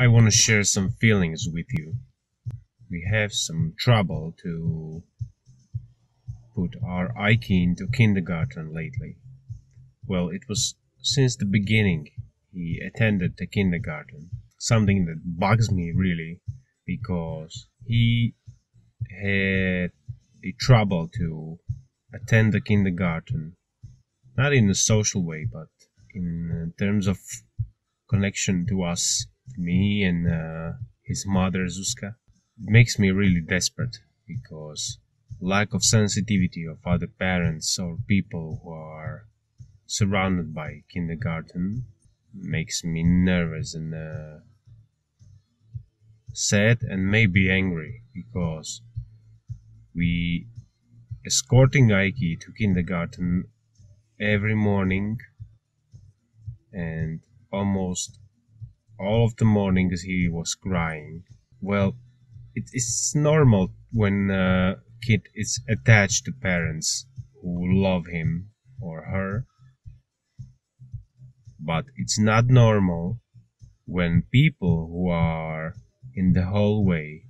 I want to share some feelings with you. We have some trouble to put our Aiki into kindergarten lately. Well, it was since the beginning he attended the kindergarten. Something that bugs me really, because he had a trouble to attend the kindergarten. Not in a social way, but in terms of connection to us, to me and his mother Zuzka. It makes me really desperate, because lack of sensitivity of other parents or people who are surrounded by kindergarten makes me nervous and sad and maybe angry, because we escorting Aiki to kindergarten every morning, and almost all of the mornings he was crying. Well, it's normal when a kid is attached to parents who love him or her, but it's not normal when people who are in the hallway,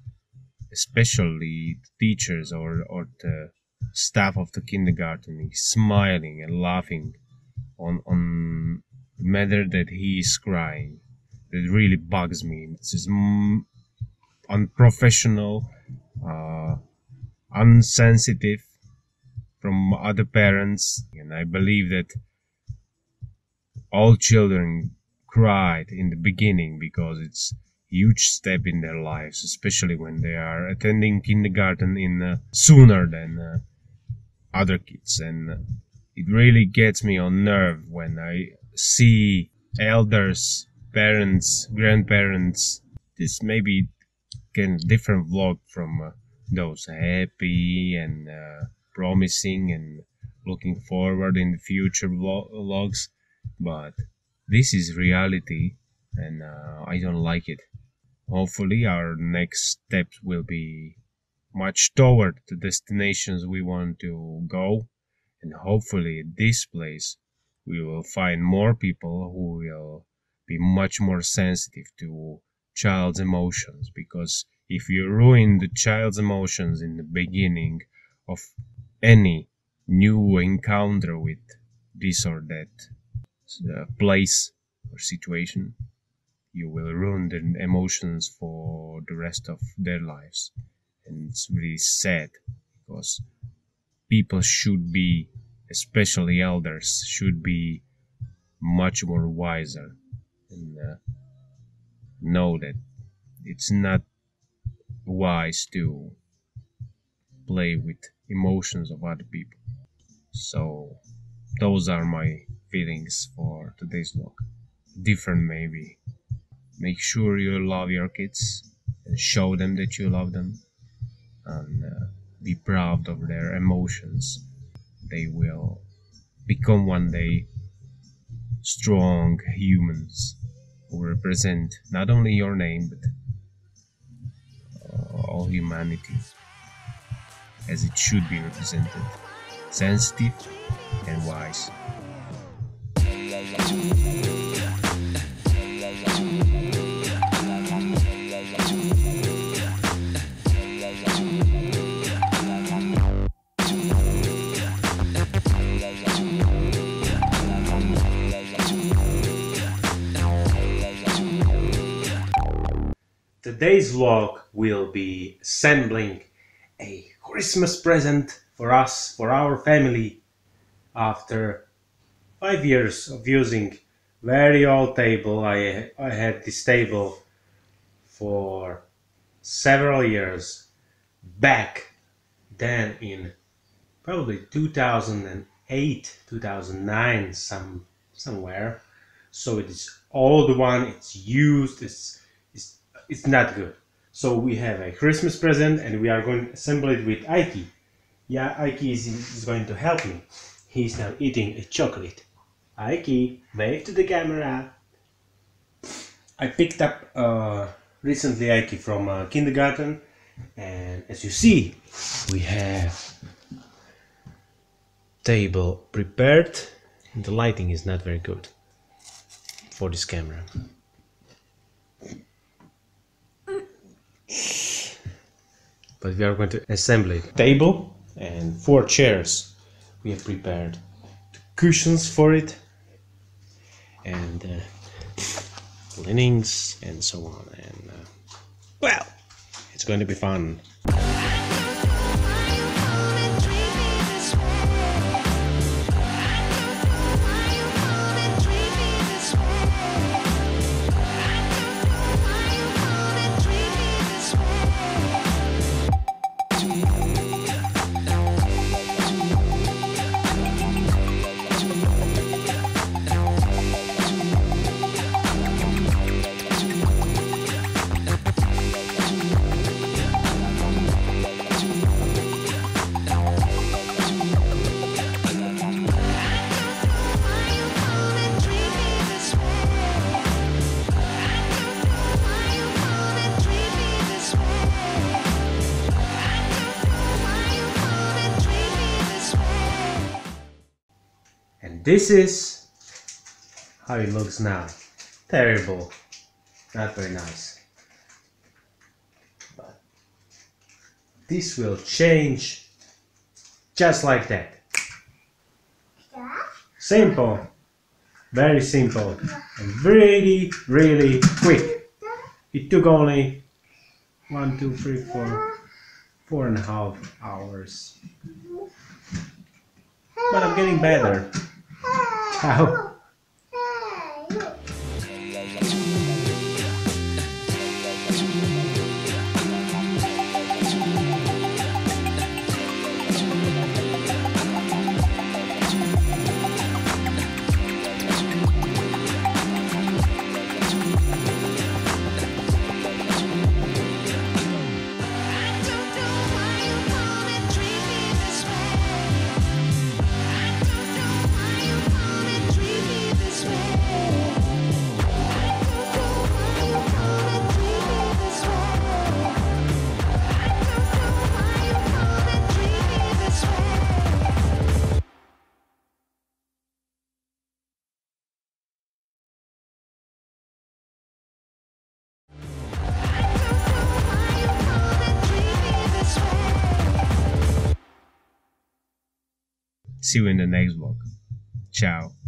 especially the teachers or the staff of the kindergarten, is smiling and laughing on the matter that he is crying. That really bugs me. This is unprofessional, unsensitive from other parents, and I believe that all children cried in the beginning because it's a huge step in their lives, especially when they are attending kindergarten in sooner than other kids. And it really gets me on nerve when I see elders, parents, grandparents. This maybe can different vlog from those happy and promising and looking forward in the future vlogs, but this is reality, and I don't like it. Hopefully our next steps will be much toward the destinations we want to go, and hopefully at this place we will find more people who will be much more sensitive to child's emotions, because if you ruin the child's emotions in the beginning of any new encounter with this or that place or situation, you will ruin the emotions for the rest of their lives. And it's really sad, because people should be, especially elders, should be much more wiser and know that it's not wise to play with emotions of other people. So those are my feelings for today's vlog. Different maybe. Make sure you love your kids and show them that you love them, and be proud of their emotions. They will become one day strong humans who represent not only your name but all humanity as it should be represented, sensitive and wise. Today's vlog will be assembling a Christmas present for us, for our family, after 5 years of using very old table. I had this table for several years back then, in probably 2008, 2009, somewhere. So it is old one, it's used, it's not good. So we have a Christmas present, and we are going to assemble it with Aiki. Yeah, Aiki is going to help me. He's now eating a chocolate. Aiki, wave to the camera. I picked up recently Aiki from kindergarten, and as you see, we have table prepared. The lighting is not very good for this camera. but we are going to assemble it. Table and 4 chairs we have prepared. The cushions for it and linings and so on, and well, it's going to be fun. This is how it looks now. Terrible. Not very nice. But this will change just like that. Simple. Very simple. And really, really quick. It took only 4.5 hours. But I'm getting better. How? See you in the next vlog. Ciao.